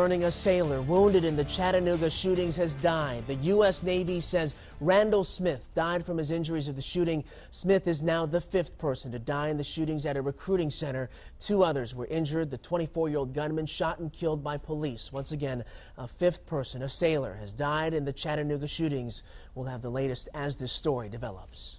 Learning a sailor wounded in the Chattanooga shootings has died. The U.S. Navy says Randall Smith died from his injuries of the shooting. Smith is now the 5th person to die in the shootings at a recruiting center. 2 others were injured. The 24-year-old gunman shot and killed by police. Once again, a 5th person, a sailor, has died in the Chattanooga shootings. We'll have the latest as this story develops.